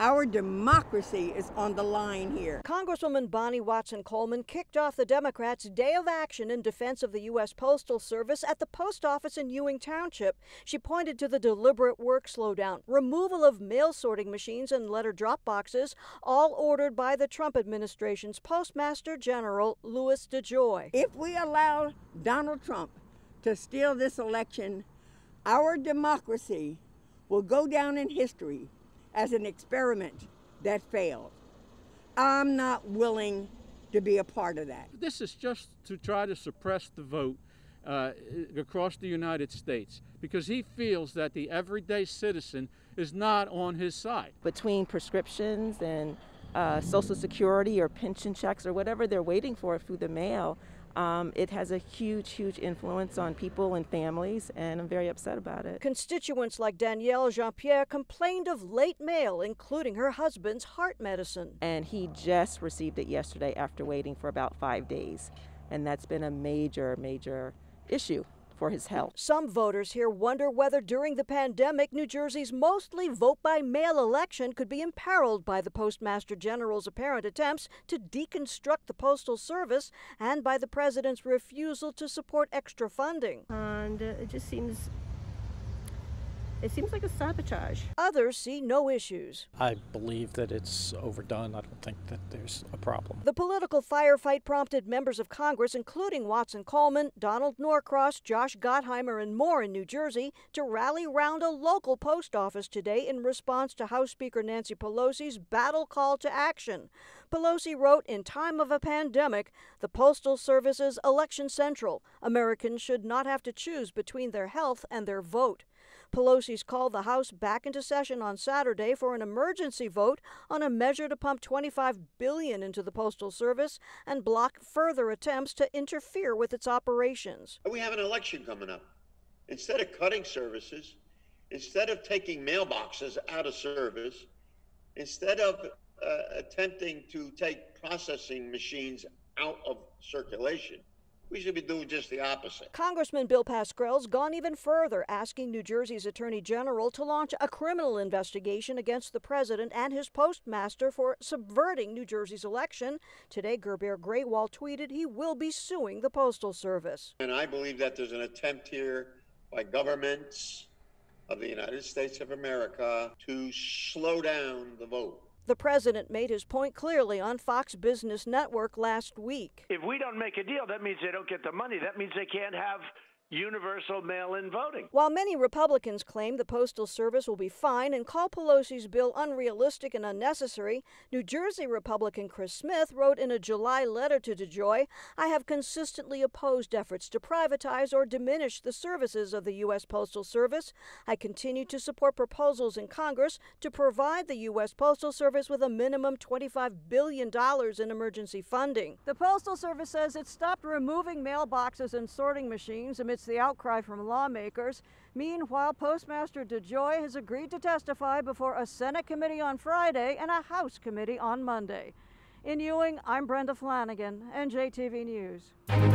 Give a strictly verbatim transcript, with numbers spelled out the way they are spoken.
Our democracy is on the line here. Congresswoman Bonnie Watson Coleman kicked off the Democrats' day of action in defense of the U S Postal Service at the post office in Ewing Township. She pointed to the deliberate work slowdown, removal of mail sorting machines and letter drop boxes, all ordered by the Trump administration's Postmaster General, Louis DeJoy. If we allow Donald Trump to steal this election, our democracy will go down in history as an experiment that failed. I'm not willing to be a part of that. This is just to try to suppress the vote uh, across the United States, because he feels that the everyday citizen is not on his side. Between prescriptions and uh, Social Security or pension checks or whatever they're waiting for through the mail, Um, it has a huge, huge influence on people and families, and I'm very upset about it. Constituents like Danielle Jean-Pierre complained of late mail, including her husband's heart medicine. And he just received it yesterday after waiting for about five days. And that's been a major, major issue for his health. Some voters here wonder whether during the pandemic, New Jersey's mostly vote-by-mail election could be imperiled by the Postmaster General's apparent attempts to deconstruct the Postal Service and by the president's refusal to support extra funding. And uh, it just seems, it seems like a sabotage. Others see no issues. I believe that it's overdone. I don't think that there's a problem. The political firefight prompted members of Congress, including Watson Coleman, Donald Norcross, Josh Gottheimer, and more in New Jersey, to rally round a local post office today in response to House Speaker Nancy Pelosi's battle call to action. Pelosi wrote, "In time of a pandemic, the Postal Service is election central. Americans should not have to choose between their health and their vote." Pelosi's called the House back into session on Saturday for an emergency vote on a measure to pump twenty-five billion dollars into the Postal Service and block further attempts to interfere with its operations. We have an election coming up. Instead of cutting services, instead of taking mailboxes out of service, instead of uh, attempting to take processing machines out of circulation, we should be doing just the opposite. Congressman Bill Pascrell's gone even further, asking New Jersey's Attorney General to launch a criminal investigation against the president and his postmaster for subverting New Jersey's election. Today, Gurbir Grewal tweeted he will be suing the Postal Service. And I believe that there's an attempt here by governments of the United States of America to slow down the vote. The president made his point clearly on Fox Business Network last week. If we don't make a deal, that means they don't get the money. That means they can't have universal mail-in voting. While many Republicans claim the Postal Service will be fine and call Pelosi's bill unrealistic and unnecessary, New Jersey Republican Chris Smith wrote in a July letter to DeJoy, "I have consistently opposed efforts to privatize or diminish the services of the U S Postal Service. I continue to support proposals in Congress to provide the U S Postal Service with a minimum twenty-five billion dollars in emergency funding." The Postal Service says it stopped removing mailboxes and sorting machines amidst the outcry from lawmakers. Meanwhile, Postmaster DeJoy has agreed to testify before a Senate committee on Friday and a House committee on Monday. In Ewing, I'm Brenda Flanagan, N J T V News.